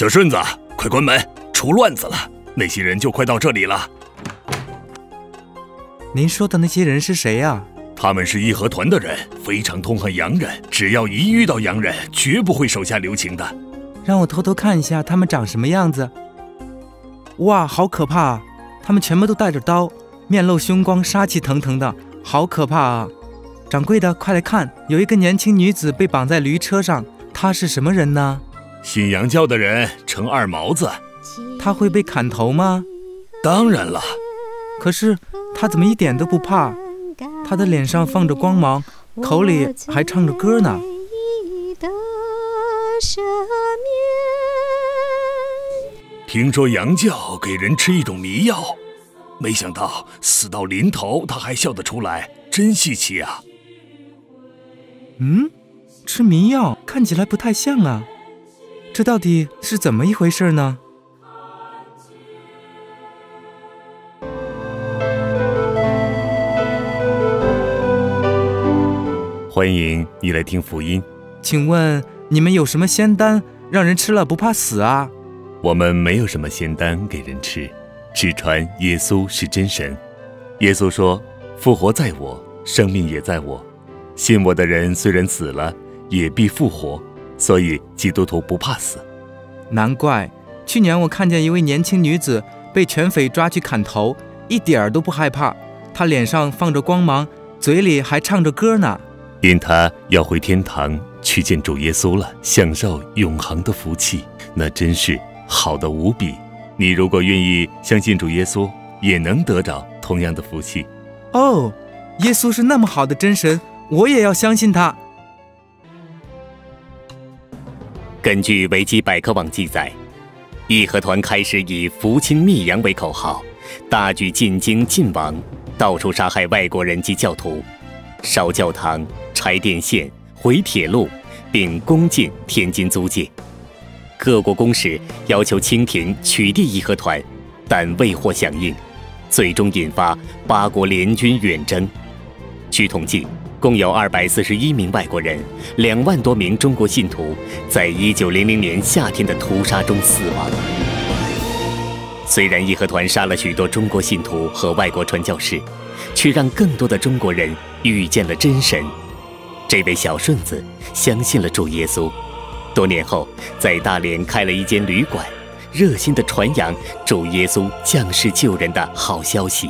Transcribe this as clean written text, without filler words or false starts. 小顺子，快关门，出乱子了！那些人就快到这里了。您说的那些人是谁呀？他们是义和团的人，非常痛恨洋人，只要一遇到洋人，绝不会手下留情的。让我偷偷看一下他们长什么样子。哇，好可怕啊！他们全部都带着刀，面露凶光，杀气腾腾的，好可怕啊！ 掌柜的，快来看，有一个年轻女子被绑在驴车上，她是什么人呢？信洋教的人，成二毛子。她会被砍头吗？当然了。可是她怎么一点都不怕？她的脸上放着光芒，口里还唱着歌呢。听说洋教给人吃一种迷药，没想到死到临头，她还笑得出来，真稀奇啊！ 嗯，吃迷药看起来不太像啊，这到底是怎么一回事呢？欢迎你来听福音。请问你们有什么仙丹让人吃了不怕死啊？我们没有什么仙丹给人吃，只传耶稣是真神。耶稣说：“复活在我，生命也在我。” 信我的人虽然死了，也必复活，所以基督徒不怕死。难怪去年我看见一位年轻女子被拳匪抓去砍头，一点儿都不害怕。她脸上放着光芒，嘴里还唱着歌呢。因她要回天堂去见主耶稣了，享受永恒的福气，那真是好的无比。你如果愿意相信主耶稣，也能得着同样的福气。哦，耶稣是那么好的真神。 我也要相信他。根据维基百科网记载，义和团开始以“扶清灭洋”为口号，大举进京进王，到处杀害外国人及教徒，烧教堂、拆电线、毁铁路，并攻进天津租界。各国公使要求清廷取缔义和团，但未获响应，最终引发八国联军远征。据统计。 共有241名外国人、2万多名中国信徒，在1900年夏天的屠杀中死亡。虽然义和团杀了许多中国信徒和外国传教士，却让更多的中国人遇见了真神。这位小顺子相信了主耶稣，多年后在大连开了一间旅馆，热心地传扬主耶稣降世救人的好消息。